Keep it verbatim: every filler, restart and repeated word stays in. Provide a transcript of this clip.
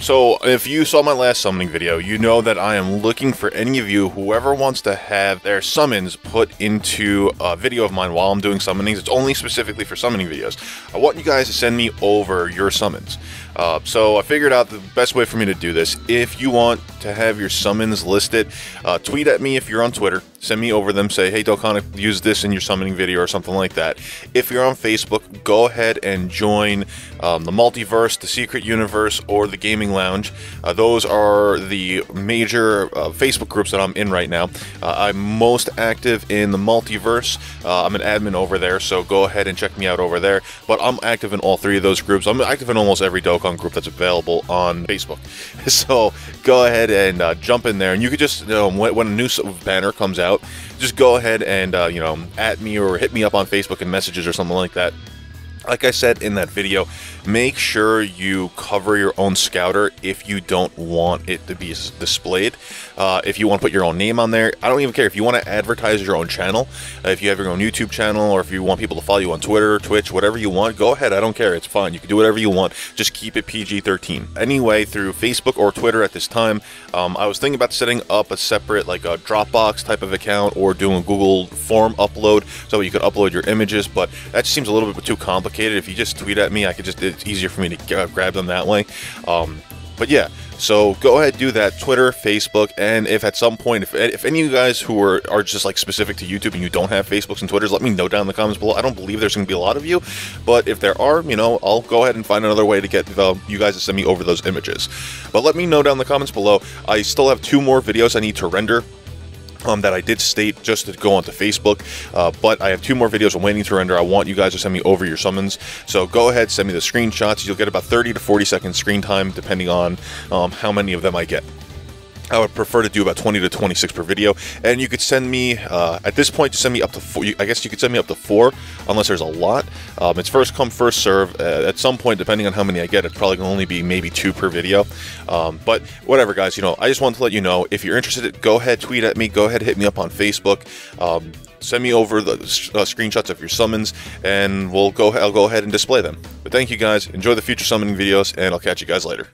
So if you saw my last summoning video, you know that I am looking for any of you, whoever wants to have their summons put into a video of mine while I'm doing summonings. It's only specifically for summoning videos. I want you guys to send me over your summons. Uh, so I figured out the best way for me to do this. If you want to have your summons listed, uh, tweet at me if you're on Twitter. Send me over them. Say, hey, Delconic, use this in your summoning video or something like that. If you're on Facebook, go ahead and join um, the Multiverse, the Secret Universe, or the Gaming Lounge. Uh, those are the major uh, Facebook groups that I'm in right now. Uh, I'm most active in the Multiverse. Uh, I'm an admin over there, so go ahead and check me out over there. But I'm active in all three of those groups. I'm active in almost every Delconic group that's available on Facebook, so go ahead and uh, jump in there, and you could just, you know, when, when a new banner comes out, just go ahead and uh, you know, at me or hit me up on Facebook in messages or something like that. Like I said in that video, make sure you cover your own scouter if you don't want it to be displayed. Uh, if you want to put your own name on there, I don't even care. If you want to advertise your own channel, uh, if you have your own YouTube channel, or if you want people to follow you on Twitter, Twitch, whatever you want, go ahead. I don't care. It's fine. You can do whatever you want. Just keep it P G thirteen. Anyway, through Facebook or Twitter at this time, um, I was thinking about setting up a separate, like a Dropbox type of account, or doing a Google form upload so you could upload your images, but that just seems a little bit too complicated. If you just tweet at me, I could just, it's easier for me to grab them that way. Um, but yeah, so go ahead, do that. Twitter, Facebook, and if at some point, if, if any of you guys who are, are just like specific to YouTube and you don't have Facebooks and Twitters, let me know down in the comments below. I don't believe there's going to be a lot of you, but if there are, you know, I'll go ahead and find another way to get the, you guys to send me over those images. But let me know down in the comments below. I still have two more videos I need to render. Um, that I did state just to go onto Facebook, uh, but I have two more videos I'm waiting to render. I want you guys to send me over your summons, so go ahead, send me the screenshots. You'll get about thirty to forty seconds screen time, depending on um, how many of them I get. I would prefer to do about twenty to twenty-six per video, and you could send me, uh, at this point, just send me up to four. I guess you could send me up to four, unless there's a lot. Um, it's first come, first serve. Uh, at some point, depending on how many I get, it's probably going to only be maybe two per video. Um, but whatever, guys, you know, I just wanted to let you know, if you're interested, go ahead, tweet at me, go ahead, hit me up on Facebook, um, send me over the uh, screenshots of your summons, and we'll go, I'll go ahead and display them. But thank you, guys. Enjoy the future summoning videos, and I'll catch you guys later.